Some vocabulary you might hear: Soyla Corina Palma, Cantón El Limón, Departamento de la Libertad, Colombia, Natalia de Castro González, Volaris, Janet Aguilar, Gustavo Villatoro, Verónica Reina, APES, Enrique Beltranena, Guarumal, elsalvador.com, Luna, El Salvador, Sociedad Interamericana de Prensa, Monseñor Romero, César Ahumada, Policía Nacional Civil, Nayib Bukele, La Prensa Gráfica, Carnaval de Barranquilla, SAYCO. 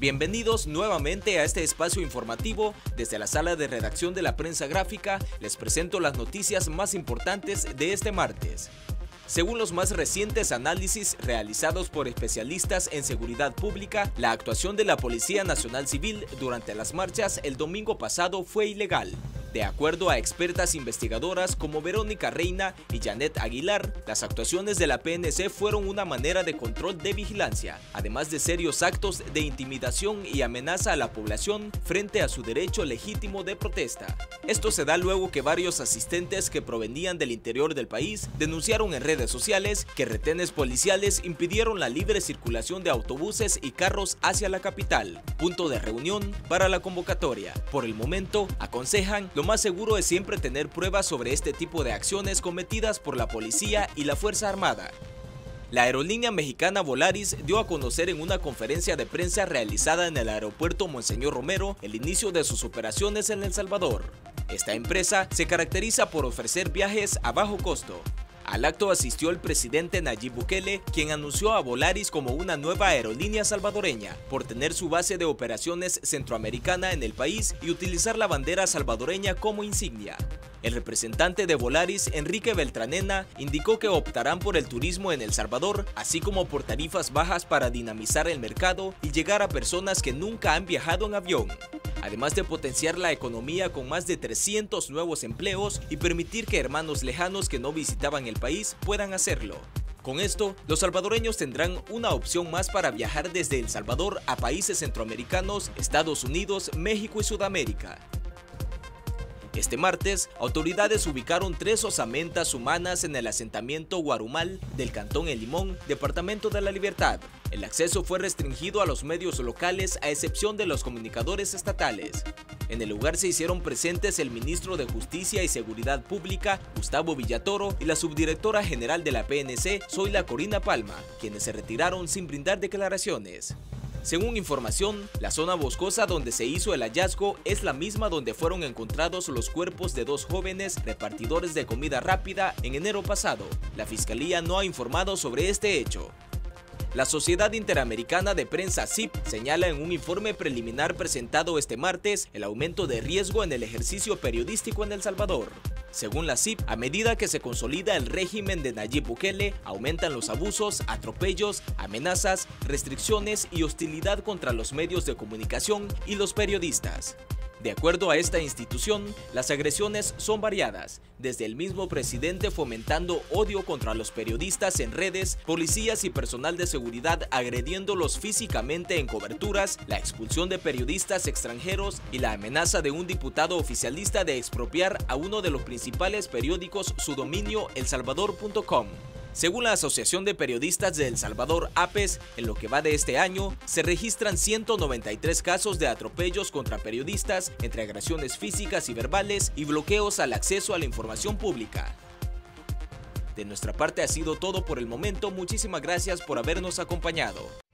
Bienvenidos nuevamente a este espacio informativo. Desde la sala de redacción de La Prensa Gráfica les presento las noticias más importantes de este martes. Según los más recientes análisis realizados por especialistas en seguridad pública, la actuación de la Policía Nacional Civil durante las marchas el domingo pasado fue ilegal. De acuerdo a expertas investigadoras como Verónica Reina y Janet Aguilar, las actuaciones de la PNC fueron una manera de control de vigilancia, además de serios actos de intimidación y amenaza a la población frente a su derecho legítimo de protesta. Esto se da luego que varios asistentes que provenían del interior del país denunciaron en redes sociales que retenes policiales impidieron la libre circulación de autobuses y carros hacia la capital, punto de reunión para la convocatoria. Por el momento, aconsejan lo más seguro es siempre tener pruebas sobre este tipo de acciones cometidas por la policía y la Fuerza Armada. La aerolínea mexicana Volaris dio a conocer en una conferencia de prensa realizada en el aeropuerto Monseñor Romero el inicio de sus operaciones en El Salvador. Esta empresa se caracteriza por ofrecer viajes a bajo costo. Al acto asistió el presidente Nayib Bukele, quien anunció a Volaris como una nueva aerolínea salvadoreña, por tener su base de operaciones centroamericana en el país y utilizar la bandera salvadoreña como insignia. El representante de Volaris, Enrique Beltranena, indicó que optarán por el turismo en El Salvador, así como por tarifas bajas para dinamizar el mercado y llegar a personas que nunca han viajado en avión, además de potenciar la economía con más de 300 nuevos empleos y permitir que hermanos lejanos que no visitaban el país puedan hacerlo. Con esto, los salvadoreños tendrán una opción más para viajar desde El Salvador a países centroamericanos, Estados Unidos, México y Sudamérica. Este martes, autoridades ubicaron 3 osamentas humanas en el asentamiento Guarumal del Cantón El Limón, Departamento de la Libertad. El acceso fue restringido a los medios locales a excepción de los comunicadores estatales. En el lugar se hicieron presentes el ministro de Justicia y Seguridad Pública, Gustavo Villatoro, y la subdirectora general de la PNC, Soyla Corina Palma, quienes se retiraron sin brindar declaraciones. Según información, la zona boscosa donde se hizo el hallazgo es la misma donde fueron encontrados los cuerpos de 2 jóvenes repartidores de comida rápida en enero pasado. La Fiscalía no ha informado sobre este hecho. La Sociedad Interamericana de Prensa SIP señala en un informe preliminar presentado este martes el aumento de riesgo en el ejercicio periodístico en El Salvador. Según la SIP, a medida que se consolida el régimen de Nayib Bukele, aumentan los abusos, atropellos, amenazas, restricciones y hostilidad contra los medios de comunicación y los periodistas. De acuerdo a esta institución, las agresiones son variadas, desde el mismo presidente fomentando odio contra los periodistas en redes, policías y personal de seguridad agrediéndolos físicamente en coberturas, la expulsión de periodistas extranjeros y la amenaza de un diputado oficialista de expropiar a uno de los principales periódicos su dominio, elsalvador.com. Según la Asociación de Periodistas de El Salvador, APES, en lo que va de este año, se registran 193 casos de atropellos contra periodistas, entre agresiones físicas y verbales y bloqueos al acceso a la información pública. De nuestra parte ha sido todo por el momento, muchísimas gracias por habernos acompañado.